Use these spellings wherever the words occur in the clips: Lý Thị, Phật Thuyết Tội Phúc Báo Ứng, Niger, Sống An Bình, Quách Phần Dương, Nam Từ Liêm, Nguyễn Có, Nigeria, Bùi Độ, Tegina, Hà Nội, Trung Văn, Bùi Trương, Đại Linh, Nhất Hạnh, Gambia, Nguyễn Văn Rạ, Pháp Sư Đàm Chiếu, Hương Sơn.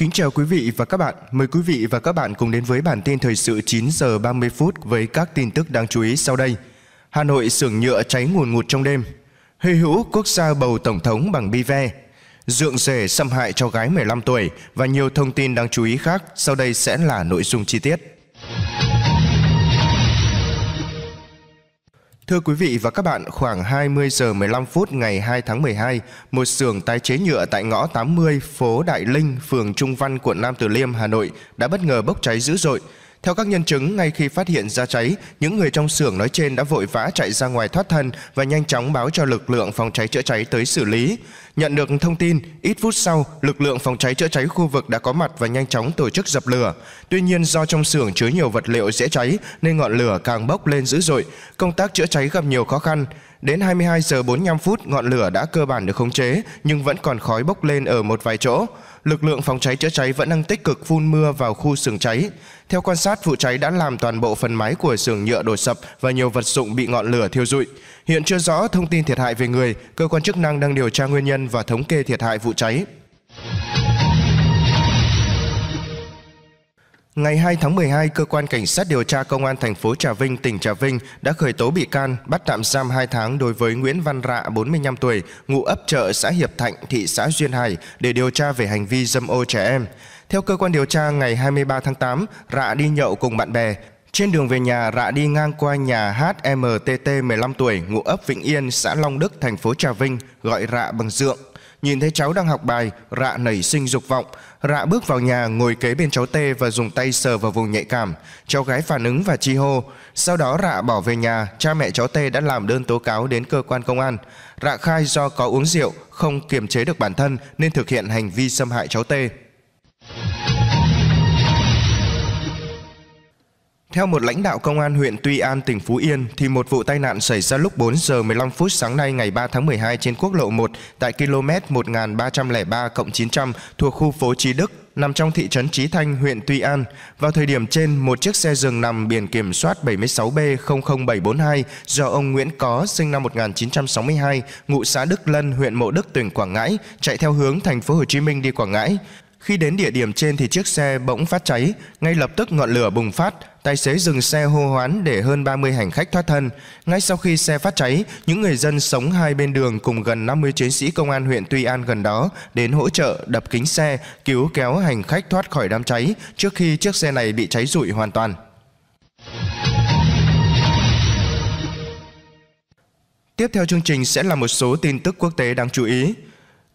Kính chào quý vị và các bạn. Mời quý vị và các bạn cùng đến với bản tin thời sự 9 giờ 30 phút với các tin tức đáng chú ý sau đây. Hà Nội xưởng nhựa cháy ngùn ngụt trong đêm. Hy Hữu quốc gia bầu tổng thống bằng bi ve. Dượng rể xâm hại cho gái 15 tuổi và nhiều thông tin đáng chú ý khác sau đây sẽ là nội dung chi tiết. Thưa quý vị và các bạn, khoảng 20 giờ 15 phút ngày 2 tháng 12, một xưởng tái chế nhựa tại ngõ 80 phố Đại Linh, phường Trung Văn, quận Nam Từ Liêm, Hà Nội đã bất ngờ bốc cháy dữ dội. Theo các nhân chứng, ngay khi phát hiện ra cháy, những người trong xưởng nói trên đã vội vã chạy ra ngoài thoát thân và nhanh chóng báo cho lực lượng phòng cháy chữa cháy tới xử lý. Nhận được thông tin, ít phút sau, lực lượng phòng cháy chữa cháy khu vực đã có mặt và nhanh chóng tổ chức dập lửa. Tuy nhiên, do trong xưởng chứa nhiều vật liệu dễ cháy nên ngọn lửa càng bốc lên dữ dội, công tác chữa cháy gặp nhiều khó khăn. Đến 22 giờ 45 phút, ngọn lửa đã cơ bản được khống chế nhưng vẫn còn khói bốc lên ở một vài chỗ. Lực lượng phòng cháy chữa cháy vẫn đang tích cực phun mưa vào khu xưởng cháy. Theo quan sát, vụ cháy đã làm toàn bộ phần mái của xưởng nhựa đổ sập và nhiều vật dụng bị ngọn lửa thiêu rụi. Hiện chưa rõ thông tin thiệt hại về người, cơ quan chức năng đang điều tra nguyên nhân và thống kê thiệt hại vụ cháy. Ngày 2 tháng 12, cơ quan cảnh sát điều tra công an thành phố Trà Vinh, tỉnh Trà Vinh đã khởi tố bị can, bắt tạm giam 2 tháng đối với Nguyễn Văn Rạ, 45 tuổi, ngụ ấp Chợ, xã Hiệp Thạnh, thị xã Duyên Hải để điều tra về hành vi dâm ô trẻ em. Theo cơ quan điều tra, ngày 23 tháng 8, Rạ đi nhậu cùng bạn bè. Trên đường về nhà, Rạ đi ngang qua nhà HMTT 15 tuổi, ngụ ấp Vĩnh Yên, xã Long Đức, thành phố Trà Vinh, gọi Rạ bằng Dượng. Nhìn thấy cháu đang học bài, Rạ nảy sinh dục vọng. Rạ bước vào nhà, ngồi kế bên cháu T và dùng tay sờ vào vùng nhạy cảm. Cháu gái phản ứng và chi hô. Sau đó Rạ bỏ về nhà, cha mẹ cháu T đã làm đơn tố cáo đến cơ quan công an. Rạ khai do có uống rượu, không kiềm chế được bản thân nên thực hiện hành vi xâm hại cháu T. Theo một lãnh đạo công an huyện Tuy An, tỉnh Phú Yên, thì một vụ tai nạn xảy ra lúc 4 giờ 15 phút sáng nay ngày 3 tháng 12 trên quốc lộ 1 tại km 1303+900 thuộc khu phố Chí Đức, nằm trong thị trấn Chí Thanh, huyện Tuy An. Vào thời điểm trên, một chiếc xe dừng nằm biển kiểm soát 76B00742 do ông Nguyễn Có, sinh năm 1962, ngụ xã Đức Lân, huyện Mộ Đức, tỉnh Quảng Ngãi, chạy theo hướng thành phố Hồ Chí Minh đi Quảng Ngãi. Khi đến địa điểm trên thì chiếc xe bỗng phát cháy, ngay lập tức ngọn lửa bùng phát, tài xế dừng xe hô hoán để hơn 30 hành khách thoát thân. Ngay sau khi xe phát cháy, những người dân sống hai bên đường cùng gần 50 chiến sĩ công an huyện Tuy An gần đó đến hỗ trợ đập kính xe, cứu kéo hành khách thoát khỏi đám cháy trước khi chiếc xe này bị cháy rụi hoàn toàn. Tiếp theo chương trình sẽ là một số tin tức quốc tế đáng chú ý.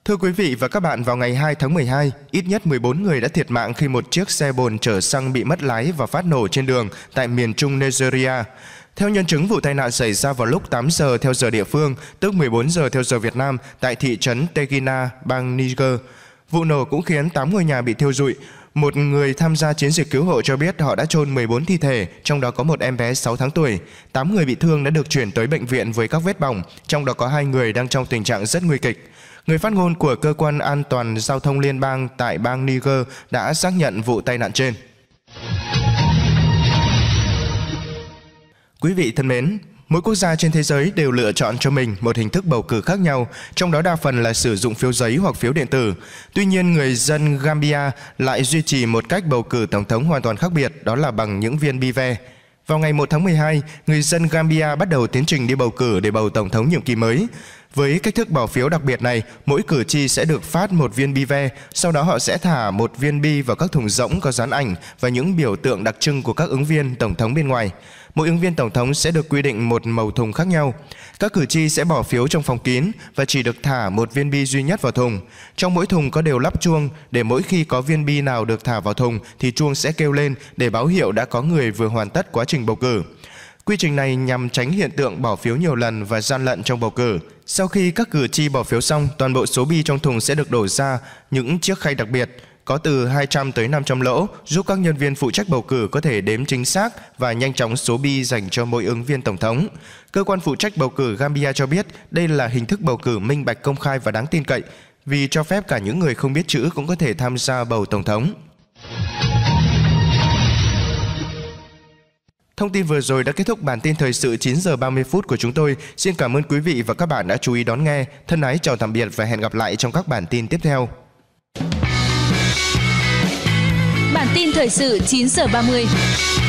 Thưa quý vị và các bạn, vào ngày 2 tháng 12, ít nhất 14 người đã thiệt mạng khi một chiếc xe bồn chở xăng bị mất lái và phát nổ trên đường tại miền trung Nigeria. Theo nhân chứng, vụ tai nạn xảy ra vào lúc 8 giờ theo giờ địa phương, tức 14 giờ theo giờ Việt Nam, tại thị trấn Tegina, bang Niger. Vụ nổ cũng khiến 8 ngôi nhà bị thiêu rụi. Một người tham gia chiến dịch cứu hộ cho biết họ đã chôn 14 thi thể, trong đó có một em bé 6 tháng tuổi. 8 người bị thương đã được chuyển tới bệnh viện với các vết bỏng, trong đó có 2 người đang trong tình trạng rất nguy kịch. Người phát ngôn của Cơ quan An toàn Giao thông Liên bang tại bang Niger đã xác nhận vụ tai nạn trên. Quý vị thân mến, mỗi quốc gia trên thế giới đều lựa chọn cho mình một hình thức bầu cử khác nhau, trong đó đa phần là sử dụng phiếu giấy hoặc phiếu điện tử. Tuy nhiên, người dân Gambia lại duy trì một cách bầu cử tổng thống hoàn toàn khác biệt, đó là bằng những viên bi ve. Vào ngày 1 tháng 12, người dân Gambia bắt đầu tiến trình đi bầu cử để bầu tổng thống nhiệm kỳ mới. Với cách thức bỏ phiếu đặc biệt này, mỗi cử tri sẽ được phát một viên bi ve, sau đó họ sẽ thả một viên bi vào các thùng rỗng có dán ảnh và những biểu tượng đặc trưng của các ứng viên tổng thống bên ngoài. Mỗi ứng viên tổng thống sẽ được quy định một màu thùng khác nhau. Các cử tri sẽ bỏ phiếu trong phòng kín và chỉ được thả một viên bi duy nhất vào thùng. Trong mỗi thùng có đều lắp chuông để mỗi khi có viên bi nào được thả vào thùng thì chuông sẽ kêu lên để báo hiệu đã có người vừa hoàn tất quá trình bầu cử. Quy trình này nhằm tránh hiện tượng bỏ phiếu nhiều lần và gian lận trong bầu cử. Sau khi các cử tri bỏ phiếu xong, toàn bộ số bi trong thùng sẽ được đổ ra những chiếc khay đặc biệt có từ 200 tới 500 lỗ, giúp các nhân viên phụ trách bầu cử có thể đếm chính xác và nhanh chóng số bi dành cho mỗi ứng viên tổng thống. Cơ quan phụ trách bầu cử Gambia cho biết đây là hình thức bầu cử minh bạch, công khai và đáng tin cậy, vì cho phép cả những người không biết chữ cũng có thể tham gia bầu tổng thống. Thông tin vừa rồi đã kết thúc bản tin thời sự 9 giờ 30 phút của chúng tôi. Xin cảm ơn quý vị và các bạn đã chú ý đón nghe. Thân ái chào tạm biệt và hẹn gặp lại trong các bản tin tiếp theo. Tin thời sự 9:30.